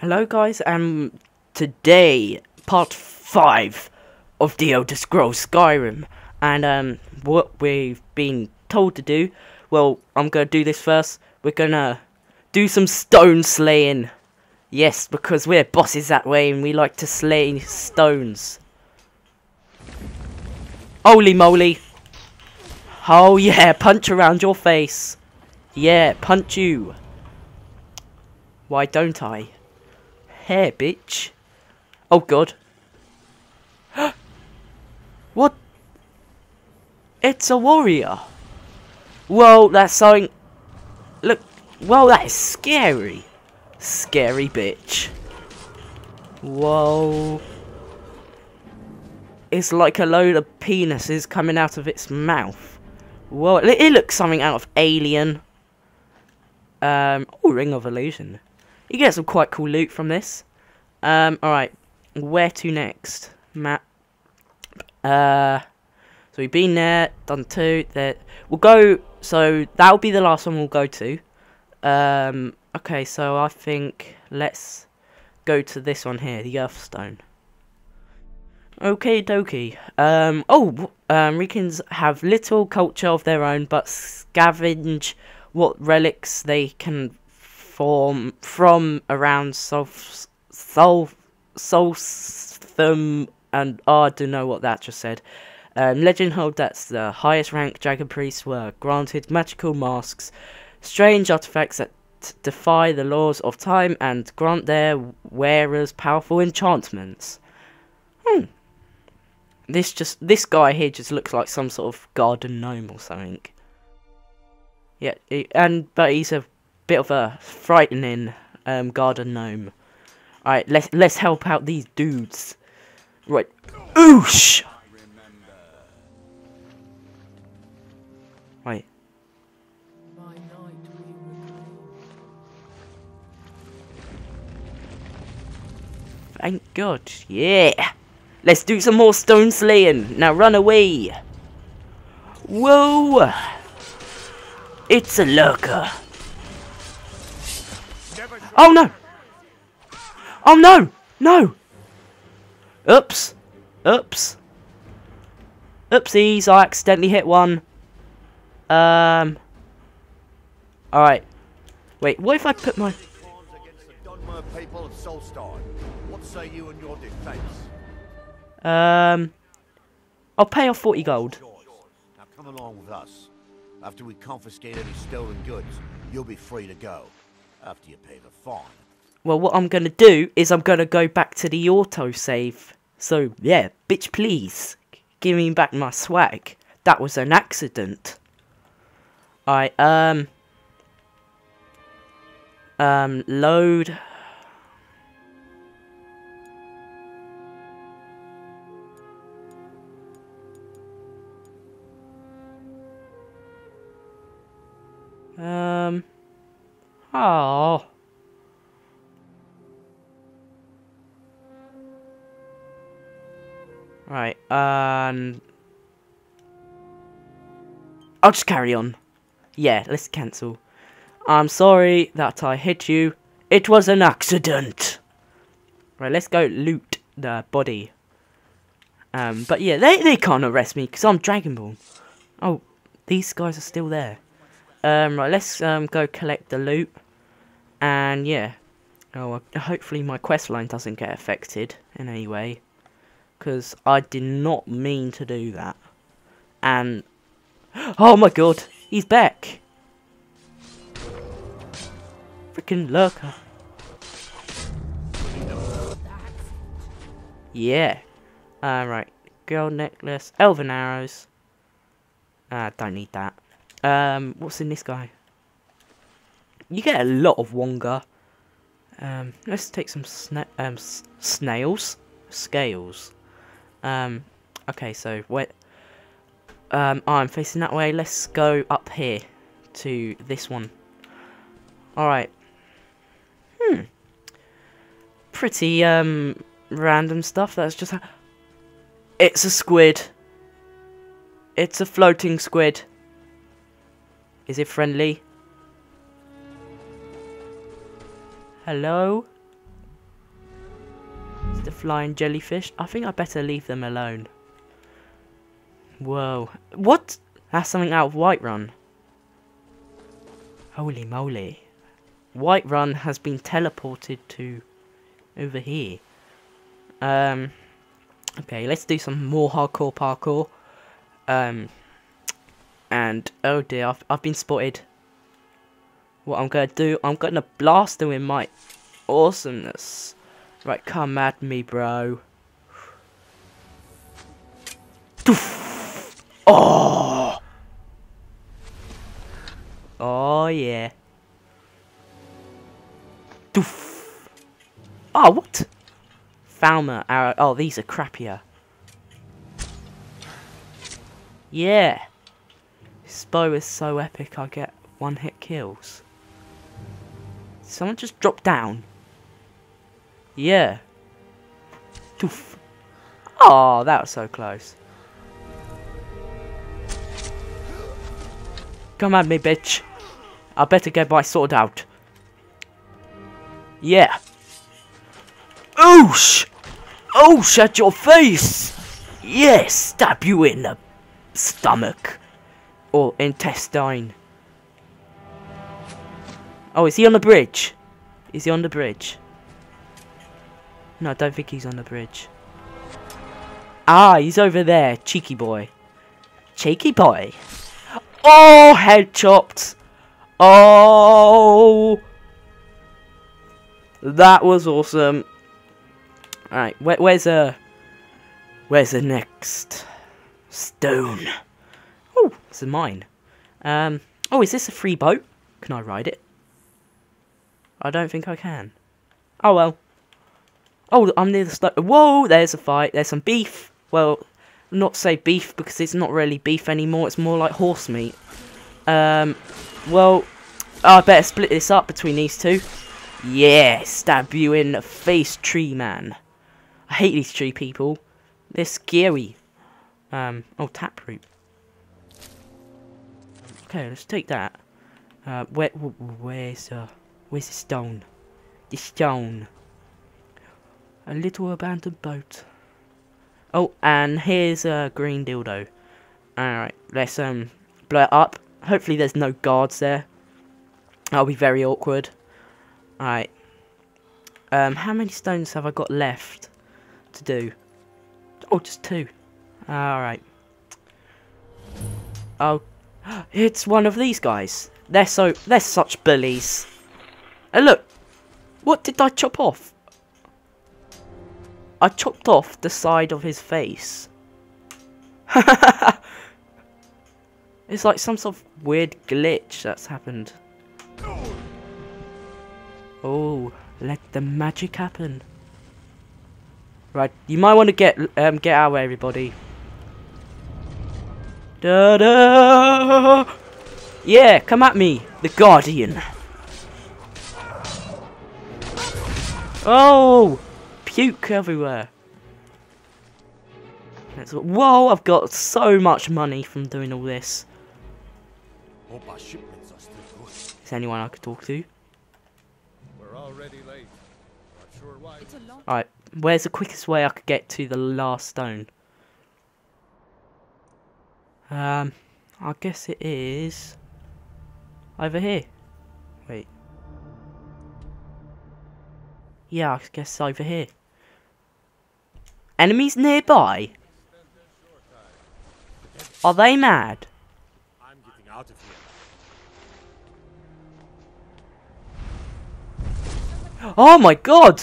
Hello guys, today, part 5 of the Elder Scrolls Skyrim, and what we've been told to do, well, I'm gonna do this first. We're gonna do some stone slaying, yes, because we're bosses that way and we like to slay stones. Holy moly, oh yeah, punch around your face, yeah, punch you, why don't I? Hair, bitch. Oh god. What? It's a warrior. Well, that's something. Look. Well, that is scary. Scary bitch. Whoa. It's like a load of penises coming out of its mouth. Whoa. It looks something out of Alien. Oh, Ring of Illusion. You get some quite cool loot from this. Alright, where to next? Map. So we've been there, done two, there. We'll go, so that'll be the last one we'll go to. Okay, so I think let's go to this one here, the Heartstone. Okay, dokie. Rekins have little culture of their own, but scavenge what relics they can form from around Solstheim, and I don't know what that just said. Legend hold that the highest rank dragon priests were granted magical masks, strange artifacts that defy the laws of time and grant their wearers powerful enchantments. This guy here just looks like some sort of garden gnome or something. Yeah, but he's a bit of a frightening garden gnome. Alright, let's help out these dudes. Right. Oosh! Right. Thank God. Yeah! Let's do some more stone slaying. Now run away! Whoa! It's a lurker. Oh no! Oh no! No! Oops! Oops! Oopsies! I accidentally hit one. Alright. Wait, what if I put my... I'll pay off 40 gold. Now come along with us. After we confiscate any stolen goods, you'll be free to go. After you pay the fine. Well, what I'm going to do is I'm going to go back to the autosave. So, yeah, bitch, please. Give me back my swag. That was an accident. Alright, load. Oh. Right, I'll just carry on. Yeah, let's cancel. I'm sorry that I hit you. It was an accident. Right, let's go loot the body. But yeah, they can't arrest me because I'm Dragonborn. Oh, these guys are still there. Right, let's go collect the loot, and yeah, oh, hopefully my quest line doesn't get affected in any way, because I did not mean to do that, and oh my god, he's back, freaking lurker, yeah, right, gold necklace, elven arrows, don't need that. What's in this guy? You get a lot of wonga. Let's take some scales. Okay, so wait. I'm facing that way. Let's go up here to this one. All right. Pretty random stuff. That's just. It's a squid. It's a floating squid. Is it friendly? Hello? the flying jellyfish. I think I better leave them alone. Whoa. What? That's something out of Whiterun. Holy moly. Whiterun has been teleported to over here. Okay, let's do some more hardcore parkour. And oh dear, I've been spotted. What I'm gonna do, I'm gonna blast them in my awesomeness. Right, come at me, bro. Oh! Oh yeah. Oh, what? Falmer arrow. Oh, these are crappier. Yeah. This bow is so epic, I get one-hit kills. Someone just dropped down. Yeah. Oh, that was so close. Come at me, bitch. I better get my sword out. Yeah. Oosh! Oosh at your face! Yes! Stab you in the stomach. Or intestine. Oh, is he on the bridge? Is he on the bridge? No, I don't think he's on the bridge. Ah, he's over there. Cheeky boy. Cheeky boy. Oh, head chopped. Oh! That was awesome. Alright, where's the next stone? Oh, it's a mine. Oh, is this a free boat? Can I ride it? I don't think I can. Oh well. Oh, I'm near the stone. Whoa, there's a fight. There's some beef. Well, not say beef because it's not really beef anymore. It's more like horse meat. Well, I better split this up between these two. Yeah, stab you in the face, tree man. I hate these tree people. They're scary. Oh, taproot. Okay, let's take that. Where's the stone? The stone. A little abandoned boat. Oh, and here's a green dildo. Alright, let's blow it up. Hopefully there's no guards there. That'll be very awkward. Alright. How many stones have I got left to do? Oh, just two. Alright. Oh, it's one of these guys. They're such bullies. And look, what did I chop off? I chopped off the side of his face. It's like some sort of weird glitch that's happened. Oh, let the magic happen. Right, you might want to get out of way, everybody. Da-da! Yeah, come at me, the Guardian. Oh, puke everywhere. Whoa, I've got so much money from doing all this. Is anyone I could talk to? Alright, where's the quickest way I could get to the last stone? I guess it is over here. Wait. Yeah, I guess it's over here. Enemies nearby? Are they mad? I'm getting out of here. Oh my god!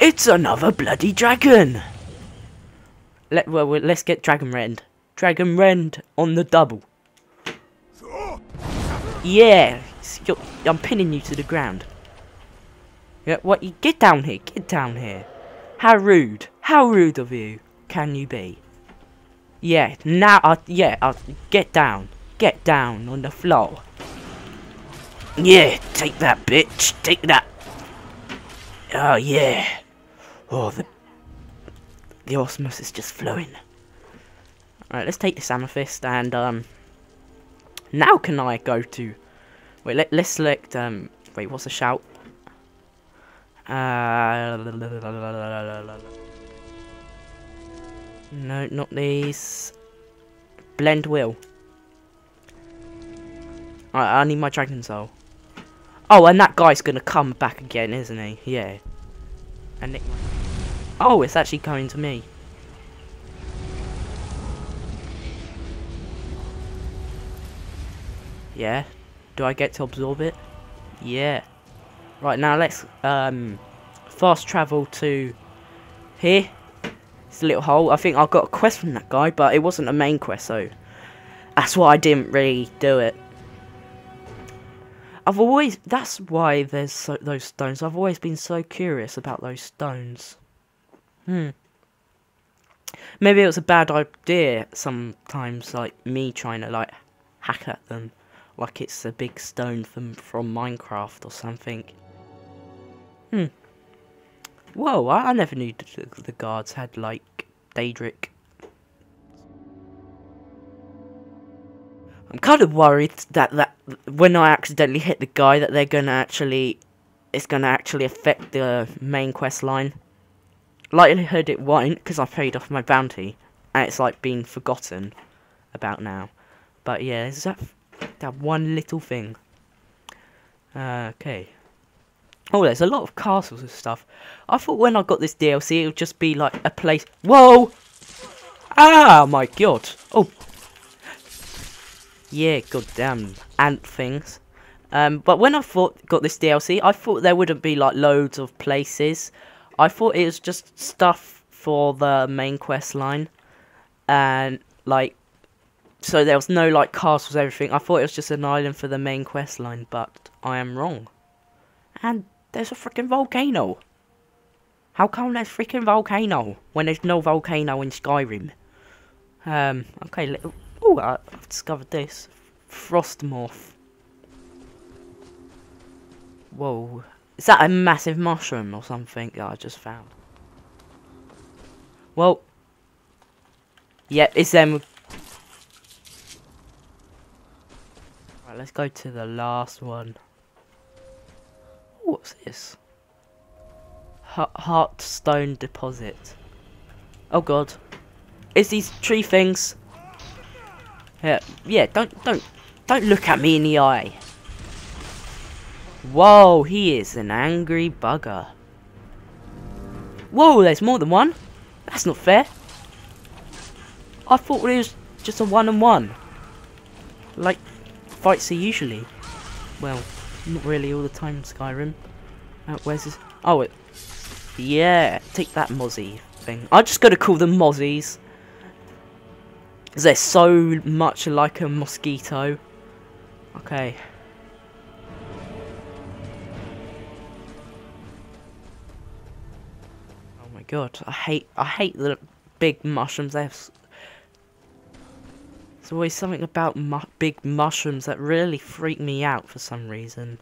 It's another bloody dragon! Let's get Dragon Rend. Dragon Rend on the double. Yeah! I'm pinning you to the ground. Yeah, what? You get down here! Get down here! How rude! How rude of you can you be? Yeah, now I'll get down! Get down on the floor! Yeah! Take that, bitch! Take that! Oh yeah! Oh, the awesomeness is just flowing. Alright, let's take this amethyst and now can I go to? Wait, let's select. Wait, what's the shout? No, not these. Blend will. I need my dragon soul. Oh, and that guy's gonna come back again, isn't he? Yeah. And it... oh, it's actually coming to me. Yeah. Do I get to absorb it? Yeah. Right, now let's fast travel to here. It's a little hole. I think I got a quest from that guy, but it wasn't a main quest, so that's why I didn't really do it. I've always, that's why there's those stones. I've always been so curious about those stones. Maybe it was a bad idea sometimes, like me trying to like hack at them. Like it's a big stone from Minecraft or something. Whoa, I never knew the guards had, like, Daedric. I'm kind of worried that when I accidentally hit the guy that they're gonna actually... it's gonna actually affect the main quest line. Likelihood it won't, because I paid off my bounty. And it's, like, being forgotten about now. But, yeah, is that... that one little thing. Okay. Oh, there's a lot of castles and stuff. I thought when I got this DLC, it would just be like a place. Whoa! Ah, my god! Oh, yeah, goddamn ant things. But when I got this DLC, I thought there wouldn't be like loads of places. I thought it was just stuff for the main quest line, and like. So there was no, like, castles, everything. I thought it was just an island for the main quest line, but I am wrong. And there's a freaking volcano. How come there's freaking volcano when there's no volcano in Skyrim? Okay, oh, I've discovered this. Frostmorph. Whoa. Is that a massive mushroom or something that I just found? Well. Yeah, it's them. Let's go to the last one. What's this? Heartstone deposit. Oh god, it's these tree things. Yeah, yeah. Don't look at me in the eye. Whoa, he is an angry bugger. Whoa, there's more than one. That's not fair. I thought it was just a one-on-one. Like. Fights are usually, well, not really all the time in Skyrim. Where's this? Oh, it, yeah, take that mozzie thing. I just gotta call them mozzies. Because they're so much like a mosquito. Okay. Oh my god, I hate the big mushrooms. They have. There's always something about big mushrooms that really freak me out for some reason.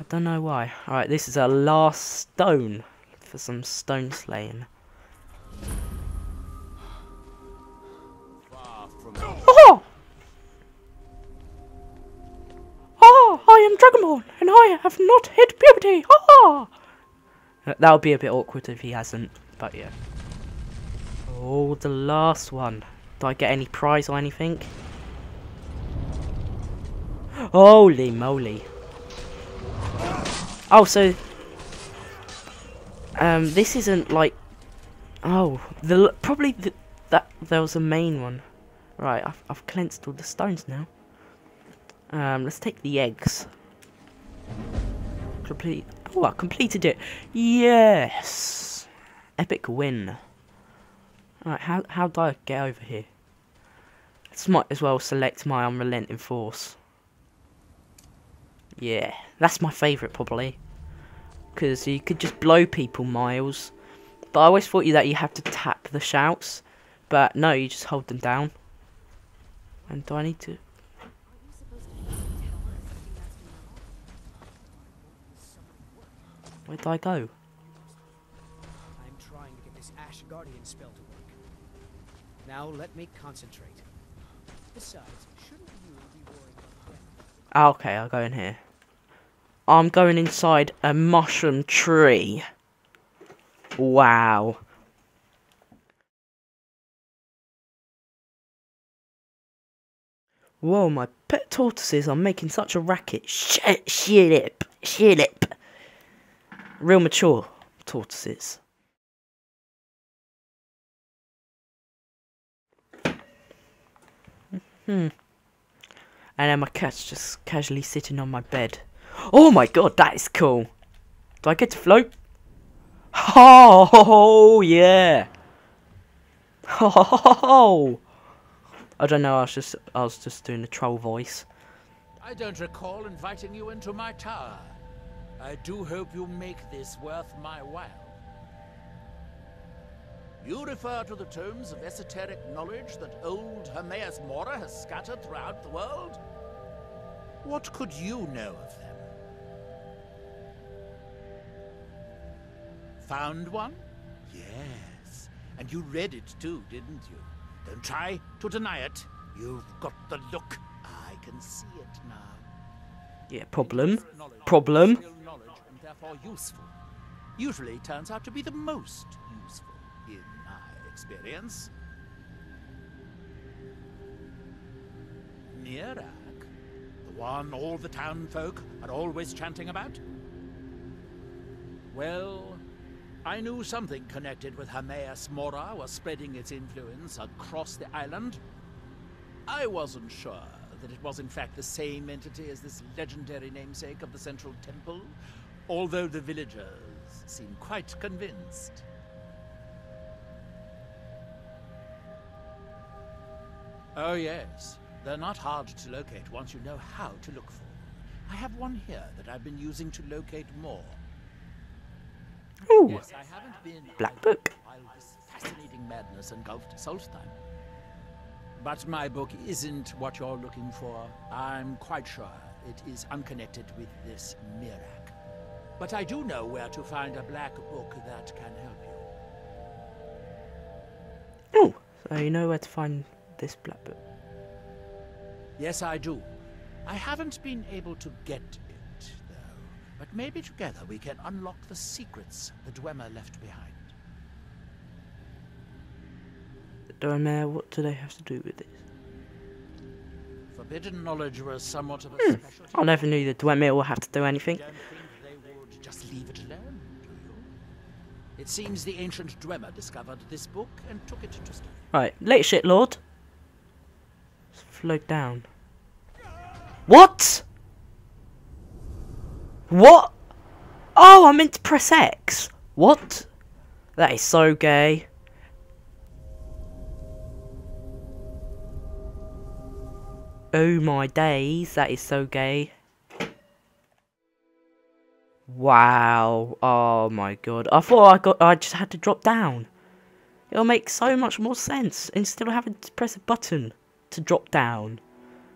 I don't know why. Alright, this is our last stone for some stone slaying. Oh! Oh, I am Dragonborn, and I have not hit puberty! Oh! That would be a bit awkward if he hasn't, but yeah. Oh, the last one. Do I get any prize or anything? Holy moly. Oh, so... this isn't like... oh, probably there was a main one. Right, I've cleansed all the stones now. Let's take the eggs. Complete... oh, I completed it. Yes! Epic win. Alright, how do I get over here? Let's might as well select my unrelenting force. Yeah, that's my favourite probably. Because you could just blow people miles. But I always thought that you have to tap the shouts. But no, you just hold them down. And do I need to... where do I go? I'm trying to get this Ash Guardian spell to... now let me concentrate. Besides, shouldn't you be worried about... okay, I'll go in here. I'm going inside a mushroom tree. Wow. Whoa, my pet tortoises are making such a racket. Shit, shit, shit. Real mature tortoises. And then my cat's just casually sitting on my bed. Oh my god, that is cool. Do I get to float? Oh yeah. Oh. I don't know. I was just doing the troll voice. I don't recall inviting you into my tower. I do hope you make this worth my while. You refer to the tomes of esoteric knowledge that old Hermaeus Mora has scattered throughout the world? What could you know of them? Found one? Yes. And you read it too, didn't you? Don't try to deny it. You've got the look. I can see it now. Yeah, problem. Knowledge and therefore useful. Usually turns out to be the most useful in my experience. Miraak, the one all the town folk are always chanting about. Well, I knew something connected with Hermaeus Mora was spreading its influence across the island. I wasn't sure that it was in fact the same entity as this legendary namesake of the central temple, although the villagers seem quite convinced. Oh yes, they're not hard to locate once you know how to look for them. I have one here that I've been using to locate more. Ooh, yes, I haven't been black book. While this fascinating madness engulfed Solstheim. But my book isn't what you're looking for. I'm quite sure it is unconnected with this Miraak. But I do know where to find a black book that can help you. Oh, so you know where to find this black book? Yes, I do. I haven't been able to get it, though. But maybe together we can unlock the secrets the Dwemer left behind. The Dwemer, what do they have to do with this? Forbidden knowledge was somewhat of a specialty. I never knew the Dwemer would have to do anything. Don't think they would just leave it alone, do you? It seems the ancient Dwemer discovered this book and took it to study. Right, late shit, Lord. Let's float down. What? What? Oh, I meant to press X. What? That is so gay. Oh my days, that is so gay. Wow. Oh my god. I thought I just had to drop down. It'll make so much more sense instead of having to press a button to drop down.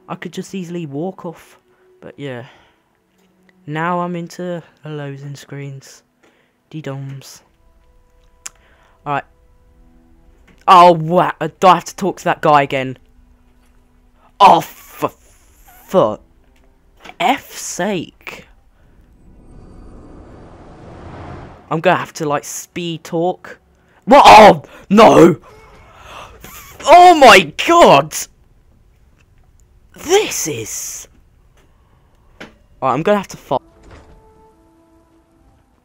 I could just easily walk off. But yeah. Now I'm into the loading screens. D-doms. Alright. Oh, wow. Do I have to talk to that guy again? Oh, for F's sake. I'm gonna have to, like, speed talk. What? Oh, no! Oh my god! This is... Alright, I'm gonna have to fight.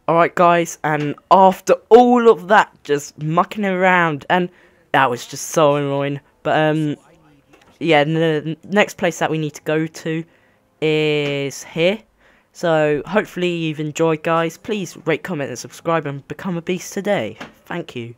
Alright guys, and after all of that just mucking around, and that was just so annoying, but yeah, the next place that we need to go to is here. So hopefully you've enjoyed guys, please rate, comment and subscribe and become a beast today. Thank you.